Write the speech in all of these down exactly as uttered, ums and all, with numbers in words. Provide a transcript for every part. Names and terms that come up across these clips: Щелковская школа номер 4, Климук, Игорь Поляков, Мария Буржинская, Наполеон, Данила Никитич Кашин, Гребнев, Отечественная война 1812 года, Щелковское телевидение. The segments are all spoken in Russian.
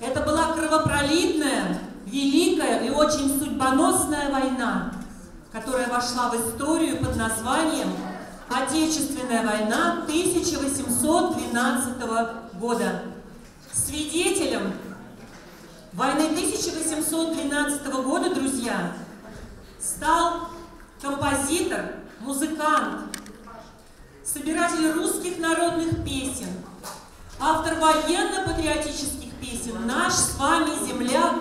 Это была кровопролитная, великая и очень судьбоносная война, которая вошла в историю под названием «Отечественная война тысяча восемьсот двенадцатого года». Свидетелем войны тысяча восемьсот двенадцатого года, друзья, стал композитор, музыкант, собиратель русских народных песен, автор военно-патриотических песен «Наш с вами земля»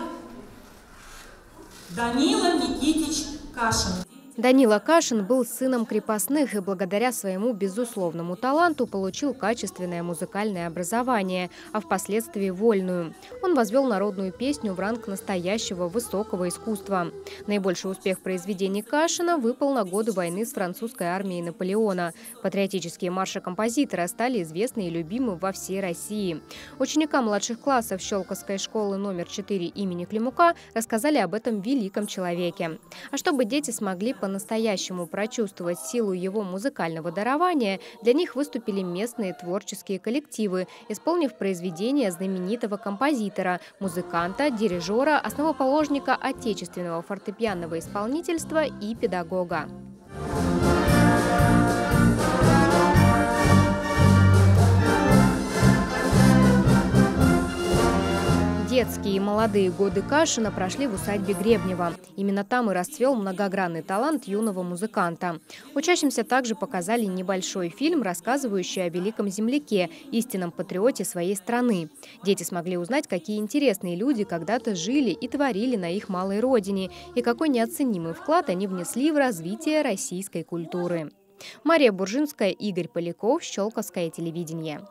Данила Никитич Кашин. Данила Кашин был сыном крепостных и благодаря своему безусловному таланту получил качественное музыкальное образование, а впоследствии вольную. Он возвел народную песню в ранг настоящего высокого искусства. Наибольший успех произведений Кашина выпал на годы войны с французской армией Наполеона. Патриотические марши композитора стали известны и любимы во всей России. Ученикам младших классов Щелковской школы номер четыре имени Климука рассказали об этом великом человеке. А чтобы дети смогли по по-настоящему прочувствовать силу его музыкального дарования, для них выступили местные творческие коллективы, исполнив произведения знаменитого композитора, музыканта, дирижера, основоположника отечественного фортепианного исполнительства и педагога. Детские и молодые годы Кашина прошли в усадьбе Гребнева. Именно там и расцвел многогранный талант юного музыканта. Учащимся также показали небольшой фильм, рассказывающий о великом земляке, истинном патриоте своей страны. Дети смогли узнать, какие интересные люди когда-то жили и творили на их малой родине, и какой неоценимый вклад они внесли в развитие российской культуры. Мария Буржинская, Игорь Поляков, Щелковское телевидение.